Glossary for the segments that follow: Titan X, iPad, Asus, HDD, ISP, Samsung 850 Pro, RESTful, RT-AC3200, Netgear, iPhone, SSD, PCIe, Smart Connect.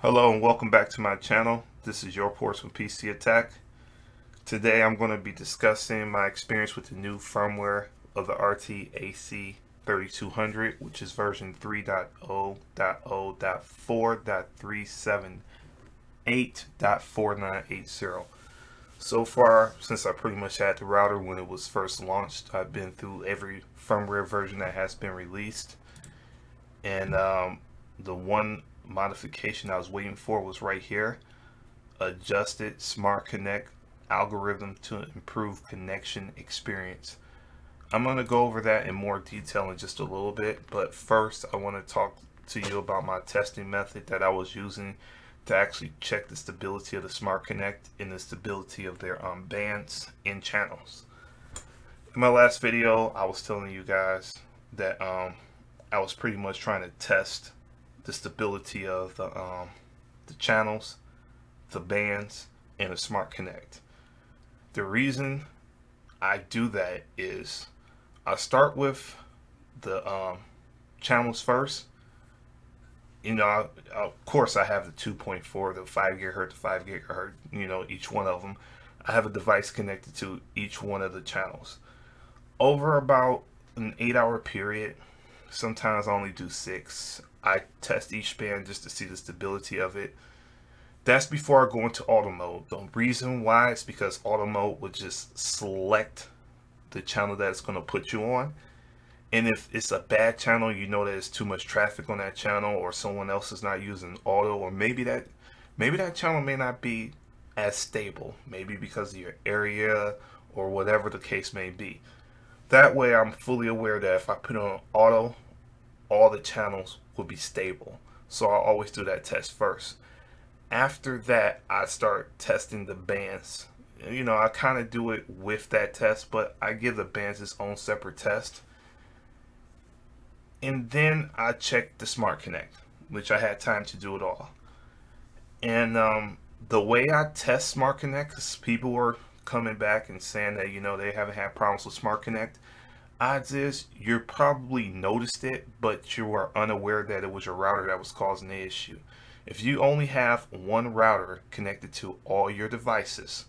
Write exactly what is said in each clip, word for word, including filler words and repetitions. Hello and welcome back to my channel. This is your Ports with P C Attack. Today I'm going to be discussing my experience with the new firmware of the R T A C thirty-two hundred, which is version three point oh point oh point four point three seven eight point four nine eight zero. So far, since I pretty much had the router when it was first launched, I've been through every firmware version that has been released, and um, the one modification I was waiting for was right here: adjusted Smart Connect algorithm to improve connection experience. I'm going to go over that in more detail in just a little bit, but first I want to talk to you about my testing method that I was using to actually check the stability of the Smart Connect and the stability of their um, bands and channels. In my last video, I was telling you guys that um, I was pretty much trying to test the stability of the, um, the channels, the bands, and the Smart Connect. The reason I do that is I start with the um, channels first. You know, I, of course I have the two point four, the five gigahertz, the five gigahertz, you know, each one of them. I have a device connected to each one of the channels. Over about an eight hour period, sometimes I only do six. I test each band just to see the stability of it. That's before I go into auto mode. The reason why is because auto mode would just select the channel that it's going to put you on. And if it's a bad channel, you know there's too much traffic on that channel, or someone else is not using auto, or maybe that maybe that channel may not be as stable, maybe because of your area or whatever the case may be. That way I'm fully aware that if I put on auto, all the channels will be stable. So I always do that test first. After that, I start testing the bands. You know, I kind of do it with that test, but I give the bands its own separate test. And then I checked the Smart Connect, which I had time to do it all. And um, the way I test Smart Connect, because people were coming back and saying that, you know, they haven't had problems with Smart Connect. Odds is you probably noticed it, but you were unaware that it was your router that was causing the issue. If you only have one router connected to all your devices,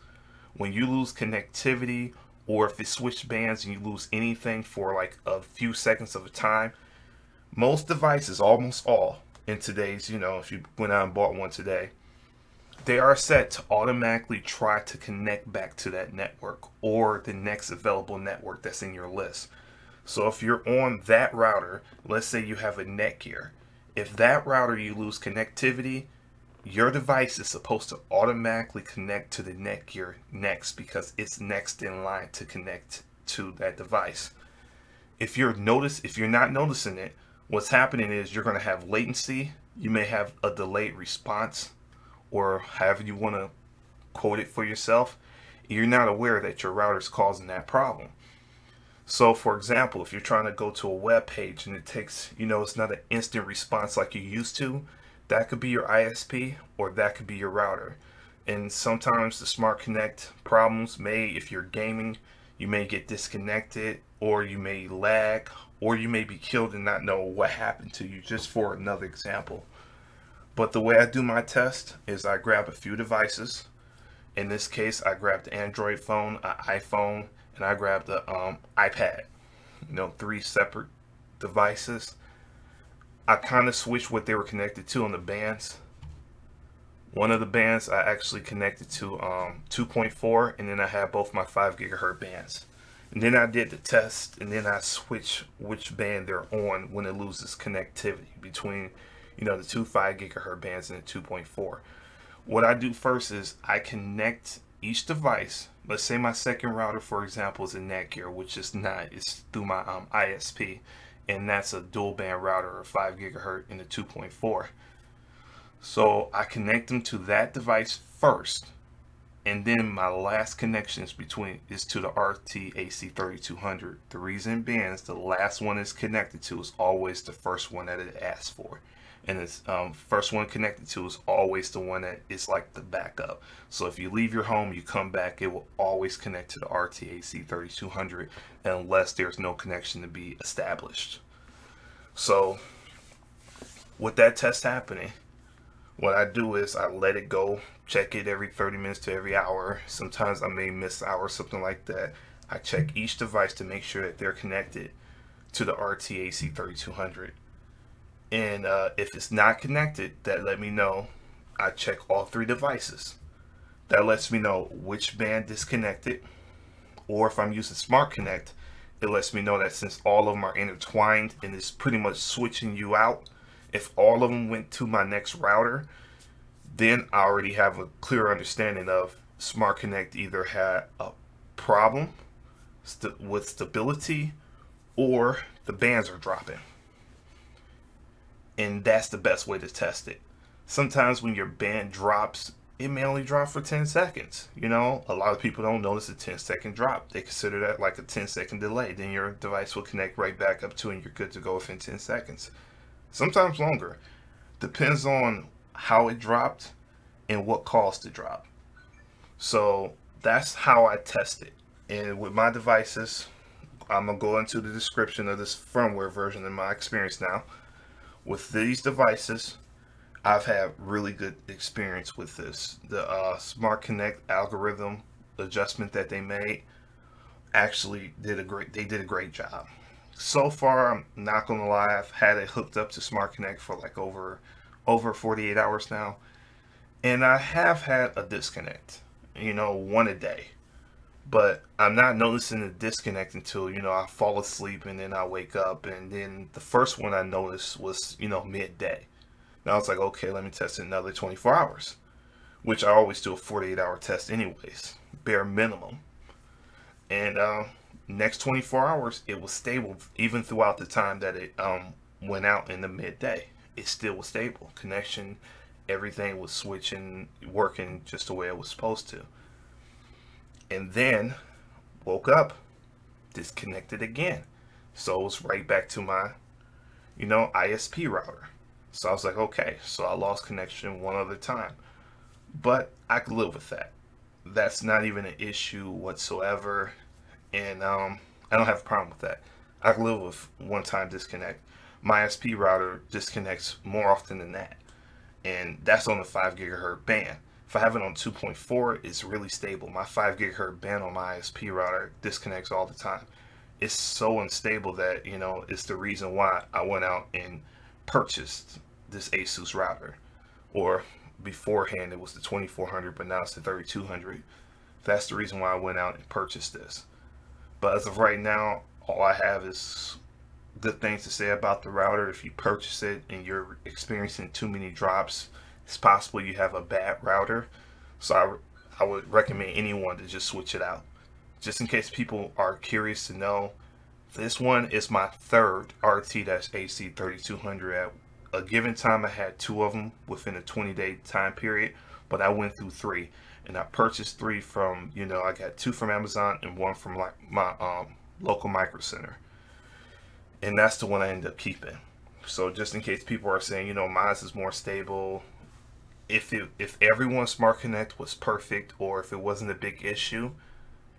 when you lose connectivity or if it switched bands and you lose anything for like a few seconds of a time, most devices, almost all in today's, you know, if you went out and bought one today, they are set to automatically try to connect back to that network or the next available network that's in your list. So if you're on that router, let's say you have a Netgear. If that router you lose connectivity, your device is supposed to automatically connect to the Netgear next because it's next in line to connect to that device. If you're notice, if you're not noticing it, what's happening is you're going to have latency. You may have a delayed response, or however you want to quote it for yourself. You're not aware that your router is causing that problem. So for example, if you're trying to go to a web page and it takes, you know, it's not an instant response like you used to, that could be your I S P or that could be your router. And sometimes the Smart Connect problems may, if you're gaming, you may get disconnected, or you may lag, or you may be killed and not know what happened to you, just for another example. But the way I do my test is I grab a few devices. In this case, I grabbed an Android phone, an iPhone, and I grabbed the um, iPad. You know, three separate devices. I kind of switched what they were connected to on the bands. One of the bands I actually connected to um, two point four, and then I had both my five gigahertz bands. And then I did the test, and then I switched which band they're on when it loses connectivity between, you know, the two five gigahertz bands and the two point four. What I do first is I connect each device. Let's say my second router, for example, is a Netgear, which is not. It's through my um, I S P, and that's a dual band router, or five gigahertz and a two point four. So I connect them to that device first, and then my last connection is between is to the R T A C thirty-two hundred. The reason being is the last one it's connected to is always the first one that it asks for. And it's um, first one connected to is always the one that is like the backup. So if you leave your home, you come back, it will always connect to the R T A C thirty-two hundred unless there's no connection to be established. So with that test happening, what I do is I let it go, check it every thirty minutes to every hour. Sometimes I may miss an hour or something like that. I check each device to make sure that they're connected to the R T A C thirty-two hundred. And uh, if it's not connected, that let me know. I check all three devices. That lets me know which band is connected. Or if I'm using Smart Connect, it lets me know that since all of them are intertwined and it's pretty much switching you out, if all of them went to my next router, then I already have a clear understanding of Smart Connect either had a problem st- with stability or the bands are dropping. And that's the best way to test it. Sometimes when your band drops, it may only drop for ten seconds. You know, a lot of people don't notice a ten second drop. They consider that like a ten second delay. Then your device will connect right back up to and you're good to go within ten seconds. Sometimes longer. Depends on how it dropped and what caused the drop. So that's how I test it. And with my devices, I'm going to go into the description of this firmware version in my experience now. With these devices, I've had really good experience with this. The uh, Smart Connect algorithm adjustment that they made actually did a great, they did a great job. So far, I'm not gonna lie, I've had it hooked up to Smart Connect for like over over forty-eight hours now, and I have had a disconnect, you know, one a day. But I'm not noticing the disconnect until, you know, I fall asleep and then I wake up, and then the first one I noticed was, you know, midday. And I was like, okay, let me test it another twenty-four hours, which I always do a forty-eight hour test anyways, bare minimum. And um, next twenty-four hours, it was stable. Even throughout the time that it um, went out in the midday, it still was stable. Connection, everything was switching, working just the way it was supposed to. And then woke up, disconnected again. So it was right back to my, you know, I S P router. So I was like, okay, so I lost connection one other time, but I could live with that. That's not even an issue whatsoever. And um, I don't have a problem with that. I can live with one time disconnect. My I S P router disconnects more often than that. And that's on the five gigahertz band. If I have it on two point four, it's really stable. My five gigahertz band on my I S P router disconnects all the time. It's so unstable that, you know, it's the reason why I went out and purchased this Asus router. Or beforehand it was the twenty-four hundred, but now it's the thirty-two hundred. That's the reason why I went out and purchased this. But as of right now, all I have is good things to say about the router. If you purchase it and you're experiencing too many drops, it's possible you have a bad router. So I, I would recommend anyone to just switch it out. Just in case people are curious to know, this one is my third R T A C thirty-two hundred. At a given time, I had two of them within a twenty day time period, but I went through three. And I purchased three from, you know, I got two from Amazon and one from like my um, local Micro Center. And that's the one I ended up keeping. So just in case people are saying, you know, mine is more stable. If, it, if everyone's Smart Connect was perfect, or if it wasn't a big issue,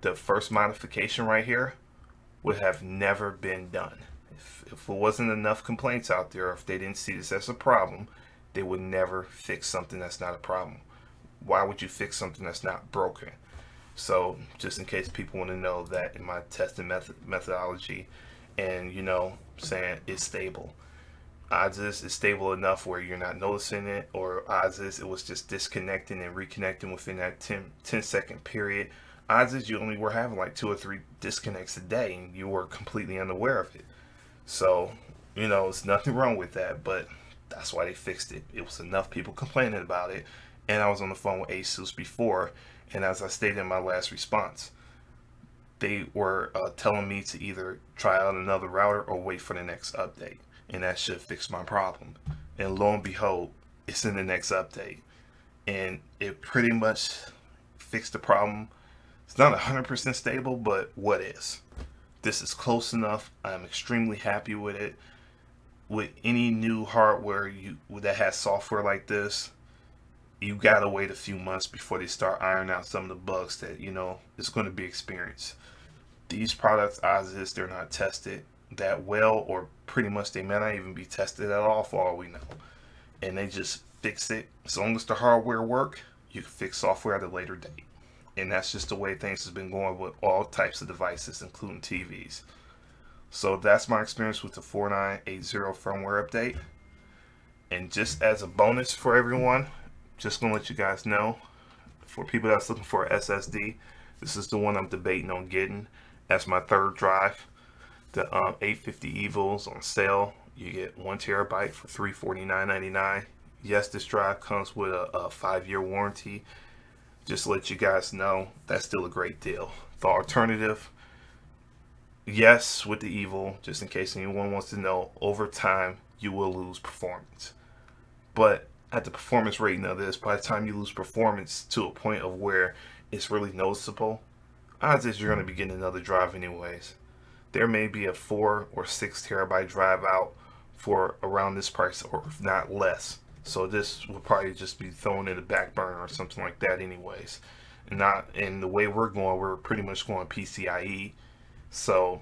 the first modification right here would have never been done. If, if it wasn't enough complaints out there, if they didn't see this as a problem, they would never fix something that's not a problem. Why would you fix something that's not broken? So just in case people want to know that in my testing method methodology, and you know, saying it's stable, odds is it's stable enough where you're not noticing it, or odds is it was just disconnecting and reconnecting within that ten second period. Odds is you only were having like two or three disconnects a day and you were completely unaware of it. So you know, it's nothing wrong with that, but that's why they fixed it. It was enough people complaining about it. And I was on the phone with Asus before, and as I stated in my last response, they were uh, telling me to either try out another router or wait for the next update, and that should fix my problem. And lo and behold, it's in the next update, and it pretty much fixed the problem. It's not one hundred percent stable, but what is? This is close enough. I'm extremely happy with it. With any new hardware you that has software like this, you gotta wait a few months before they start ironing out some of the bugs that, you know, it's gonna be experienced. These products, odds is they're not tested that well, or pretty much they may not even be tested at all for all we know. And they just fix it. As long as the hardware work, you can fix software at a later date. And that's just the way things has been going with all types of devices, including T Vs. So that's my experience with the forty-nine eighty firmware update. And just as a bonus for everyone, just gonna let you guys know, for people that's looking for an S S D, this is the one I'm debating on getting. That's my third drive. The um, eight fifty Evo's on sale. You get one terabyte for three forty-nine ninety-nine. Yes, this drive comes with a, a five-year warranty. Just to let you guys know, that's still a great deal. The alternative, yes, with the Evo, just in case anyone wants to know, over time you will lose performance. But at the performance rating of this, by the time you lose performance to a point of where it's really noticeable, odds is you're going to be getting another drive anyways. There may be a four or six terabyte drive out for around this price, or if not less. So this will probably just be thrown in the back burner or something like that anyways. And not and the way we're going, we're pretty much going P C I E. So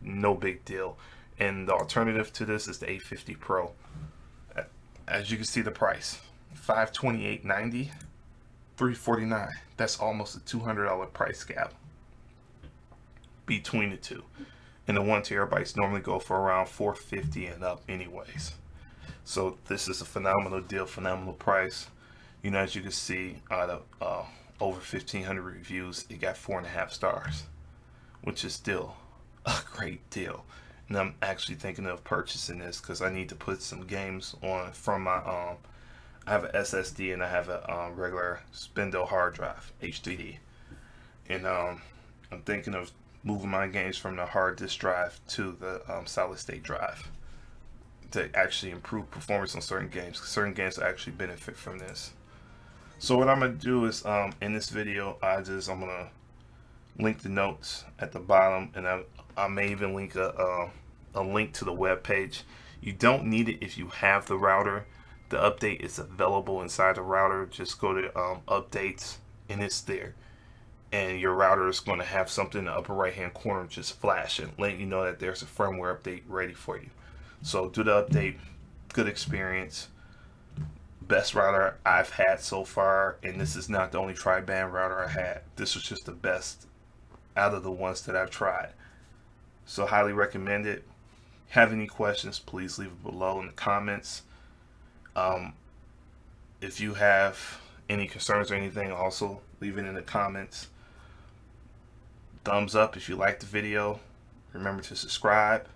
no big deal. And the alternative to this is the eight fifty Pro. As you can see the price, five twenty-eight ninety, three forty-nine. That's almost a two hundred dollar price gap between the two. And the one terabytes normally go for around four fifty and up anyways. So this is a phenomenal deal, phenomenal price. You know, as you can see, out of uh, over fifteen hundred reviews, it got four and a half stars, which is still a great deal. And I'm actually thinking of purchasing this because I need to put some games on from my, um, I have an S S D and I have a um, regular spindle hard drive, H D D. And um, I'm thinking of moving my games from the hard disk drive to the um, solid state drive, to actually improve performance on certain games. Certain games actually benefit from this. So what I'm gonna do is um, in this video, I just I'm gonna link the notes at the bottom, and I, I may even link a uh, a link to the web page. You don't need it if you have the router. The update is available inside the router. Just go to um, updates, and it's there. And your router is going to have something in the upper right hand corner just flash and let you know that there's a firmware update ready for you. So do the update, good experience, best router I've had so far, and this is not the only tri-band router I had. This was just the best out of the ones that I've tried. So highly recommend it. Have any questions, please leave it below in the comments. Um, if you have any concerns or anything, also leave it in the comments. Thumbs up if you liked the video. Remember to subscribe.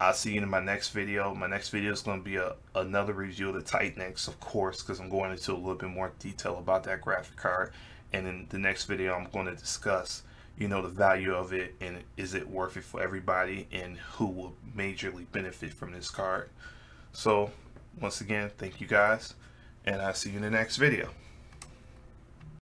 I'll see you in my next video. My next video is going to be a, another review of the Titan X, of course, because I'm going into a little bit more detail about that graphic card. And in the next video, I'm going to discuss, you know, the value of it, and is it worth it for everybody, and who will majorly benefit from this card. So once again, thank you guys, and I'll see you in the next video.